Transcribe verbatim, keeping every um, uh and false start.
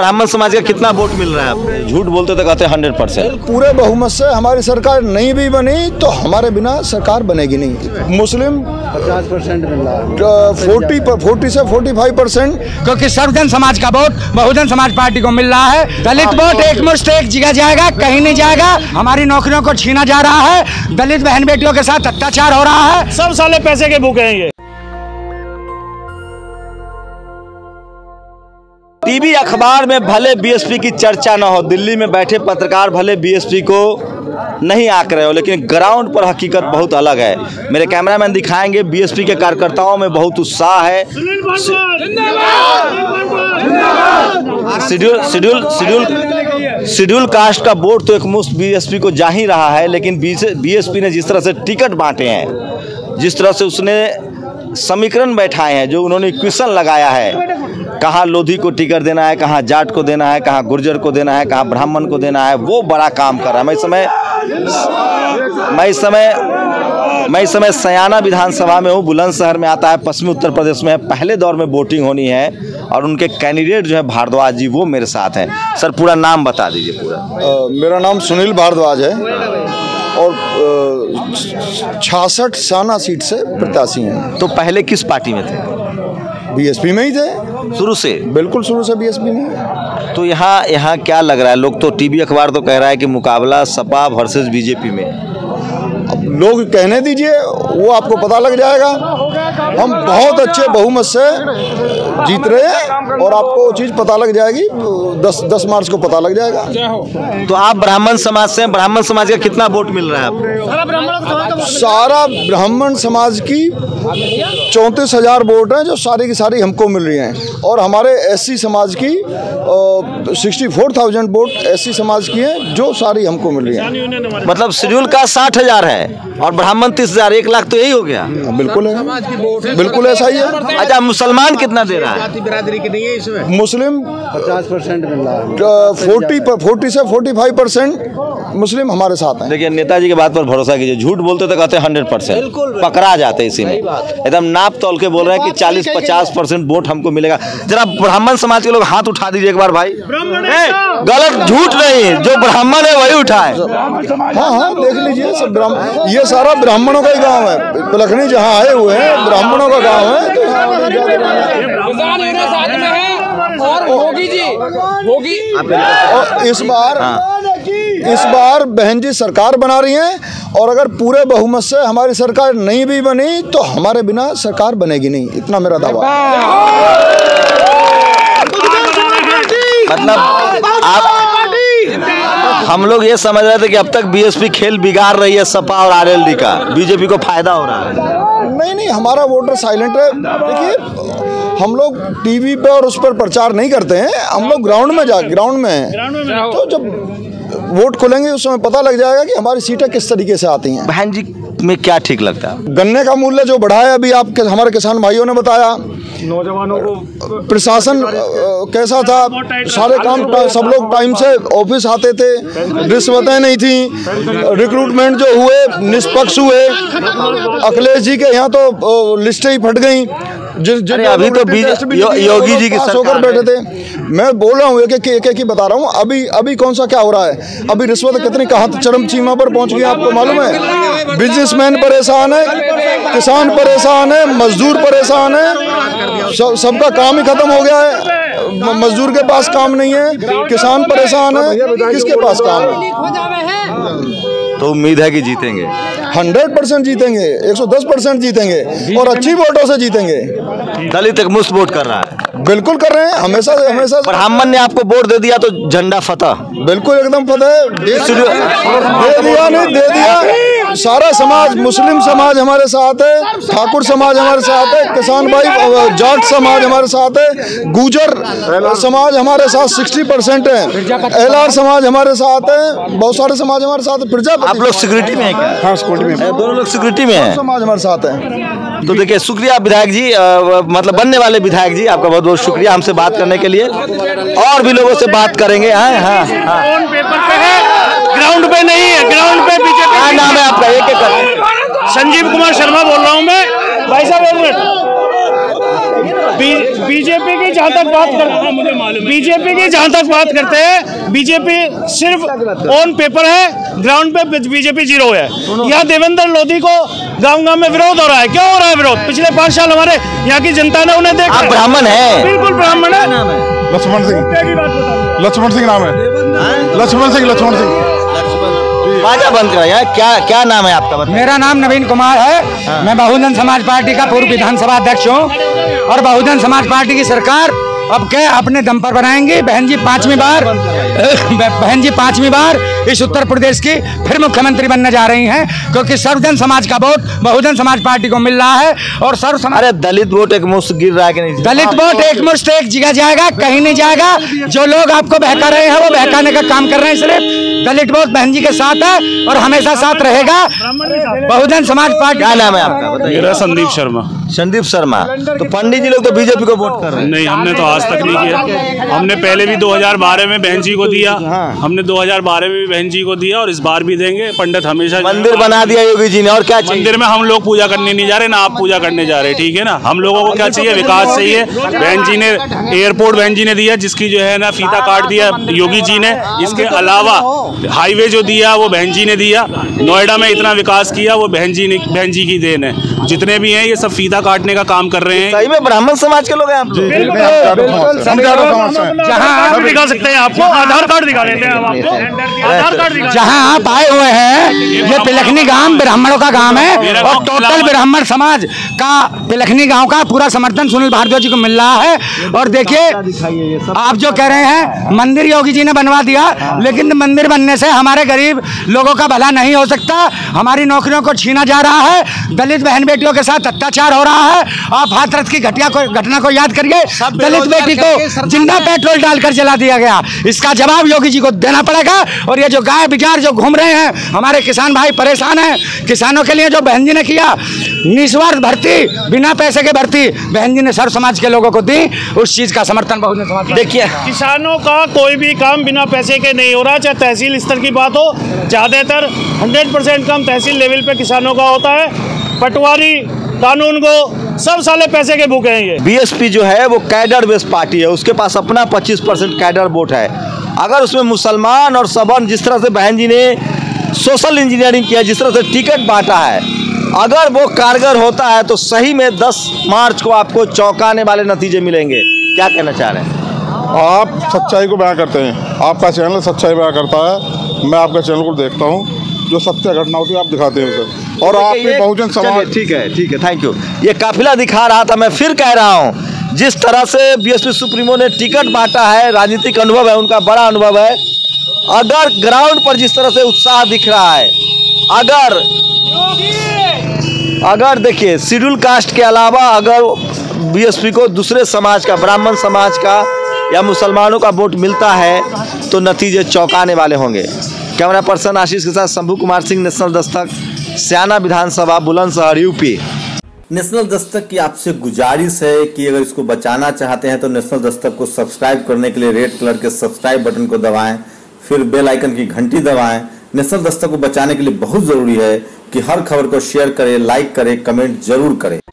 ब्राह्मण समाज का कितना वोट मिल रहा है? झूठ बोलते तो कहते हैं हंड्रेड परसेंट पूरे बहुमत से हमारी सरकार नहीं भी बनी तो हमारे बिना सरकार बनेगी नहीं। मुस्लिम पचास परसेंट मिल रहा है, फोर्टी फोर्टी से फोर्टी फाइव परसेंट क्योंकि सर्वजन समाज का वोट बहुजन समाज पार्टी को मिल रहा है। दलित वोट एक मुश्त एक जगह जाएगा, कहीं नहीं जाएगा। हमारी नौकरियों को छीना जा रहा है, दलित बहन बेटियों के साथ अत्याचार हो रहा है, सब साले पैसे के भूखे हैं। टीवी अखबार में भले बीएसपी की चर्चा ना हो, दिल्ली में बैठे पत्रकार भले बीएसपी को नहीं आंक रहे हो, लेकिन ग्राउंड पर हकीकत बहुत अलग है। मेरे कैमरामैन दिखाएंगे, बीएसपी के कार्यकर्ताओं में बहुत उत्साह है। Schedule schedule schedule schedule caste का वोट तो एक मुश्त बीएसपी को जा ही रहा है, लेकिन बीएसपी ने जिस तरह से टिकट बांटे हैं, जिस तरह से उसने समीकरण बैठाए हैं, जो उन्होंने क्वेश्चन लगाया है, कहाँ लोधी को टिकट देना है, कहाँ जाट को देना है, कहाँ गुर्जर को देना है, कहाँ ब्राह्मण को देना है, वो बड़ा काम कर रहा है। मैं इस समय मैं इस समय मैं इस समय सयाना विधानसभा में हूँ, बुलंदशहर में आता है, पश्चिमी उत्तर प्रदेश में है। पहले दौर में वोटिंग होनी है और उनके कैंडिडेट जो है भारद्वाज जी, वो मेरे साथ हैं। सर पूरा नाम बता दीजिए पूरा। आ, मेरा नाम सुनील भारद्वाज है और छियासठ सयाना सीट से प्रत्याशी हैं। तो पहले किस पार्टी में थे? बीएसपी में ही थे शुरू से, बिल्कुल शुरू से बीएसपी में। तो यहाँ यहाँ क्या लग रहा है? लोग तो टीवी अखबार तो कह रहा है कि मुकाबला सपा वर्सेस बीजेपी में। अब लोग कहने दीजिए, वो आपको पता लग जाएगा। हम बहुत अच्छे बहुमत से जीत रहे हैं और आपको वो चीज़ पता लग जाएगी। दस दस मार्च को पता लग जाएगा। तो आप ब्राह्मण समाज से, ब्राह्मण समाज का कितना वोट मिल रहा है आपको? सारा ब्राह्मण समाज की चौंतीस हजार वोट हैं जो सारी की सारी हमको मिल रही हैं, और हमारे एससी समाज की sixty four thousand vote SC समाज की है जो सारी हमको मिल रही है। मतलब शेड्यूल का साठ हजार है और ब्राह्मण तीस हजार, एक लाख तो यही हो गया। बिल्कुल है, बिल्कुल ऐसा ही है। अच्छा, मुसलमान कितना दे रहा है? बिरादरी की नहीं है इसमें। मुस्लिम पचास परसेंट मिल रहा है, फोर्टी फोर्टी से फोर्टी फाइव परसेंट मुस्लिम हमारे साथ हैं। देखिए, नेताजी की बात पर भरोसा कीजिए। झूठ बोलते तो कहते हैं हंड्रेड परसेंट पकड़ा जाते हैं। इसी में एकदम नाप तोल के बोल रहे हैं कि चालीस पचास परसेंट वोट हमको मिलेगा। जरा ब्राह्मण समाज के लोग हाथ उठा दीजिए एक बार भाई। गलत, झूठ नहीं है, जो ब्राह्मण है वही उठाए। हाँ हाँ, देख लीजिए, ये सारा ब्राह्मणों का ही गांव है। पलखनी जहाँ आए हुए हैं, ब्राह्मणों का गांव है। तो और होगी जी, होगी। और इस बार इस बार बहन जी सरकार बना रही हैं, और अगर पूरे बहुमत से हमारी सरकार नहीं भी बनी तो हमारे बिना सरकार बनेगी नहीं, इतना मेरा दावा। मतलब आप, हम लोग ये समझ रहे थे कि अब तक बीएसपी खेल बिगाड़ रही है सपा और आरएलडी का, बीजेपी को फायदा हो रहा है। नहीं नहीं, हमारा वोटर साइलेंट है। देखिए, हम लोग टीवी पे और उस पर प्रचार नहीं करते हैं, हम लोग ग्राउंड में जा ग्राउंड में हैं। तो जब वोट खोलेंगे उस समय पता लग जाएगा कि हमारी सीटें किस तरीके से आती हैं। बहन जी में क्या ठीक लगता है? गन्ने का मूल्य जो बढ़ा है, अभी आप हमारे किसान भाइयों ने बताया। नौजवानों को प्रशासन कैसा था? सारे काम सब लोग टाइम से ऑफिस आते थे, रिश्वतें नहीं थी, रिक्रूटमेंट जो हुए निष्पक्ष हुए। अखिलेश जी के यहाँ तो लिस्टें ही फट गई। अभी तो योगी जी के साथ होकर बैठे थे। मैं बोल रहा हूँ, एक एक ही बता रहा हूँ। अभी अभी कौन सा क्या हो रहा है? अभी रिश्वत कितनी कहाँ चरम सीमा पर पहुँच गई, आपको मालूम है? बिजनेसमैन परेशान है, किसान परेशान है, मजदूर परेशान है। सबका काम ही खत्म हो गया है। मजदूर के पास काम नहीं है, किसान परेशान है, किसके पास काम है? तो उम्मीद है कि जीतेंगे, हंड्रेड परसेंट जीतेंगे, एक सौ दस परसेंट जीतेंगे और अच्छी वोटों से जीतेंगे। दलित एक मुश्त वोट कर रहा है। बिल्कुल कर रहे हैं, हमेशा हमेशा। ब्राह्मण ने आपको वोट दे दिया तो झंडा फतह, बिल्कुल एकदम फतह। दे दिया नहीं, दे दिया। सारा समाज, मुस्लिम समाज हमारे साथ है, ठाकुर समाज हमारे साथ है, किसान भाई जाट समाज हमारे साथ है, गुजर समाज हमारे साथ साठ परसेंट है, एलआर समाज हमारे साथ है, बहुत सारे समाज हमारे साथ है। फिर आप लोग सिक्योरिटी में हैं क्या? हाँ, सिक्योरिटी में दोनों लोग सिक्योरिटी में हैं, समाज हमारे साथ है। तो देखिए, शुक्रिया विधायक जी, आ, मतलब बनने वाले विधायक जी, आपका बहुत बहुत शुक्रिया हमसे बात करने के लिए। और भी लोगों से बात करेंगे। हाँ हाँ हाँ, ग्राउंड पे नहीं है, ग्राउंड पे। क्या नाम है आपका? एक एक संजीव कुमार शर्मा बोल रहा हूँ मैं। भाई साहब, बीजेपी की जहाँ तक बात करते बीजेपी की जहाँ तक बात करते हैं बीजेपी सिर्फ ऑन पेपर है, ग्राउंड पे बीजेपी जीरो है। यहाँ देवेंद्र लोधी को गांव गांव में विरोध हो रहा है। क्यों हो रहा है विरोध? पिछले पाँच साल हमारे यहाँ की जनता ने उन्हें देखा। आप ब्राह्मण है? बिल्कुल ब्राह्मण है। लक्ष्मण सिंह लक्ष्मण सिंह नाम है। लक्ष्मण सिंह लक्ष्मण सिंह बाजा बंद कर यार। क्या क्या नाम है आपका? मेरा नाम नवीन कुमार है। हाँ। मैं बहुजन समाज पार्टी का पूर्व विधानसभा अध्यक्ष हूँ और बहुजन समाज पार्टी की सरकार अब क्या अपने दम पर बनाएंगे। बहन जी पांचवी बार बहन जी पांचवी बार इस उत्तर प्रदेश की फिर मुख्यमंत्री बनने जा रही हैं, क्योंकि सर्वजन समाज का वोट बहुजन समाज पार्टी को मिल रहा है और सर्व समाज। अरे दलित वोट एक मुश्त गिर रहा है कि नहीं? दलित वोट एक मुश्त एक जगह जाएगा, कहीं नहीं जाएगा। जो लोग आपको बहका रहे हैं वो बहकाने का काम कर रहे हैं। सिर्फ दलित वोट बहन जी के साथ है और हमेशा साथ रहेगा बहुजन समाज पार्टी। क्या नाम है आपका? बताइए। संदीप शर्मा। संदीप शर्मा। तो पंडित जी लोग तो बीजेपी को वोट कर रहे हैं। नहीं, हमने तो आज तक नहीं किया। हमने पहले भी दो हज़ार बारह में बहन जी को दिया, हमने दो हज़ार बारह में भी बहन जी को दिया और इस बार भी देंगे। पंडित हमेशा मंदिर बना दिया योगी जी ने। और क्या मंदिर में हम लोग पूजा करने नहीं जा रहे, ना आप पूजा करने जा रहे, ठीक है ना। हम लोगों को क्या चाहिए? विकास चाहिए। बहन जी ने एयरपोर्ट बहन जी ने दिया, जिसकी जो है ना फीता काट दिया योगी जी ने। इसके अलावा हाईवे जो दिया वो बहन जी ने दिया। नोएडा में इतना विकास किया वो बहन जी ने, बहन जी की देन है। जितने भी हैं ये सब फीता काटने का काम कर रहे हैं। सही में ब्राह्मण समाज के लोग हैं आप। जहाँ दिखा सकते हैं आपको आधार कार्ड दिखा देते हैं आपको आधार कार्ड। जहाँ आप आए हुए हैं ये पिलखनी गांव ब्राह्मणों का गांव है और टोटल ब्राह्मण समाज का पिलखनी गांव का पूरा समर्थन सुनील भारद्वाज जी को मिल रहा है। और देखिए आप जो कह रहे हैं मंदिर योगी जी ने बनवा दिया, लेकिन मंदिर बनने से हमारे गरीब लोगों का भला नहीं हो सकता। हमारी नौकरियों को छीना जा रहा है, दलित बहन बेटियों के साथ अत्याचार हो रहा है। आप हाथरस की घटना को घटना को याद करिए। दलित बेटी को जिंदा पेट्रोल डालकर जला दिया गया। इसका जवाब योगी जी को देना पड़ेगा। और ये जो गाय बिचार जो घूम रहे हैं हमारे किसान भाई परेशान हैं। किसानों के लिए जो बहन जी ने किया निस्वार्थ भर्ती, बिना पैसे के भर्ती बहन जी ने सर्व समाज के लोगों को दी, उस चीज का समर्थन बहुजन समाज। देखिए किसानों का कोई भी काम बिना पैसे के नहीं हो रहा, चाहे तहसील स्तर की बात हो। ज्यादातर सौ परसेंट काम तहसील लेवल पे किसानों का होता है। पटवारी कानून को सब साले पैसे के भूखे हैं ये। बीएसपी जो है वो कैडर बेस्ड पार्टी है, उसके पास अपना पच्चीस परसेंट कैडर वोट है। अगर उसमें मुसलमान और सबन, जिस तरह से बहन जी ने सोशल इंजीनियरिंग किया, जिस तरह से टिकट बांटा है, अगर वो कारगर होता है तो सही में दस मार्च को आपको चौंकाने वाले नतीजे मिलेंगे। क्या कहना चाह रहे हैं आप? सच्चाई को बयां करते हैं। आपका चैनल सच्चाई बयां करता है। मैं आपका चैनल को देखता हूँ, जो सत्य घटना होती है आप दिखाते हैं उसे। और आप भी बहुजन समाज। ठीक है ठीक है, थैंक यू। ये काफिला दिखा रहा था। मैं फिर कह रहा हूँ जिस तरह से बीएसपी सुप्रीमो ने टिकट बांटा है, राजनीतिक अनुभव है, उनका बड़ा अनुभव है। अगर ग्राउंड पर जिस तरह से उत्साह दिख रहा है, अगर अगर देखिए शेड्यूल कास्ट के अलावा अगर बीएसपी को दूसरे समाज का, ब्राह्मण समाज का या मुसलमानों का वोट मिलता है तो नतीजे चौंकाने वाले होंगे। कैमरा पर्सन आशीष के साथ शंभू कुमार सिंह, नेशनल दस्तक, स्याना विधानसभा, बुलंदशहर, यूपी। नेशनल दस्तक की आपसे गुजारिश है कि अगर इसको बचाना चाहते हैं तो नेशनल दस्तक को सब्सक्राइब करने के लिए रेड कलर के सब्सक्राइब बटन को दबाएं, फिर बेल आइकन की घंटी दबाएं। नेशनल दस्तक को बचाने के लिए बहुत जरूरी है कि हर खबर को शेयर करें, लाइक करें, कमेंट जरूर करें।